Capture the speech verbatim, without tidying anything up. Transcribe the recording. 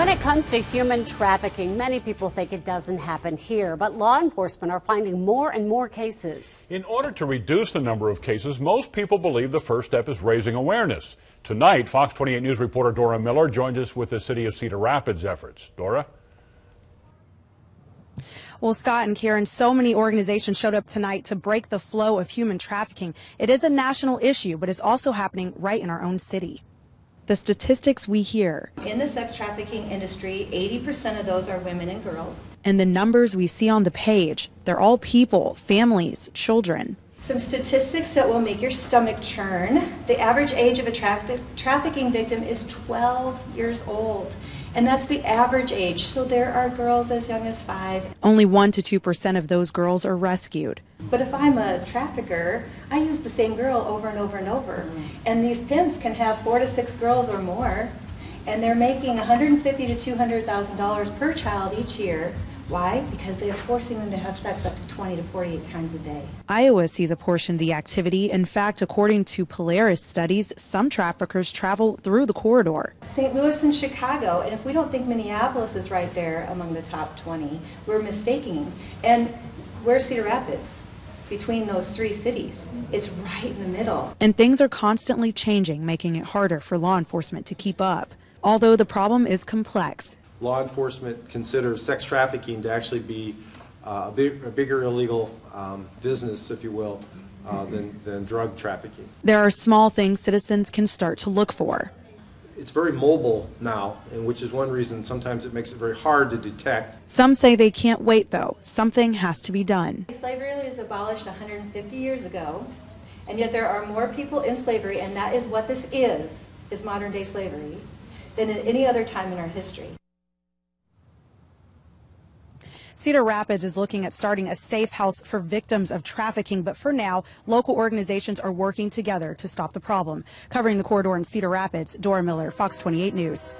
When it comes to human trafficking, many people think it doesn't happen here, but law enforcement are finding more and more cases. In order to reduce the number of cases, most people believe the first step is raising awareness. Tonight, Fox twenty-eight News reporter Dora Miller joins us with the city of Cedar Rapids efforts. Dora? Well, Scott and Karen, so many organizations showed up tonight to break the flow of human trafficking. It is a national issue, but it's also happening right in our own city. The statistics we hear. In the sex trafficking industry, eighty percent of those are women and girls. And the numbers we see on the page, they're all people, families, children. Some statistics that will make your stomach churn. The average age of a tra- trafficking victim is twelve years old. And that's the average age, so there are girls as young as five. Only one to two percent of those girls are rescued. But if I'm a trafficker, I use the same girl over and over and over. And these pimps can have four to six girls or more, and they're making one hundred fifty thousand to two hundred thousand dollars per child each year. Why? Because they are forcing them to have sex up to twenty to forty-eight times a day. Iowa sees a portion of the activity. In fact, according to Polaris studies, some traffickers travel through the corridor. Saint Louis and Chicago, and if we don't think Minneapolis is right there among the top twenty, we're mistaking. And where's Cedar Rapids? Between those three cities. It's right in the middle. And things are constantly changing, making it harder for law enforcement to keep up. Although the problem is complex, law enforcement considers sex trafficking to actually be uh, a, big, a bigger illegal um, business, if you will, uh, than, than drug trafficking. There are small things citizens can start to look for. It's very mobile now, and which is one reason sometimes it makes it very hard to detect. Some say they can't wait, though. Something has to be done. Slavery was abolished one hundred fifty years ago, and yet there are more people in slavery, and that is what this is, is modern-day slavery, than at any other time in our history. Cedar Rapids is looking at starting a safe house for victims of trafficking, but for now, local organizations are working together to stop the problem. Covering the corridor in Cedar Rapids, Dora Miller, Fox twenty-eight News.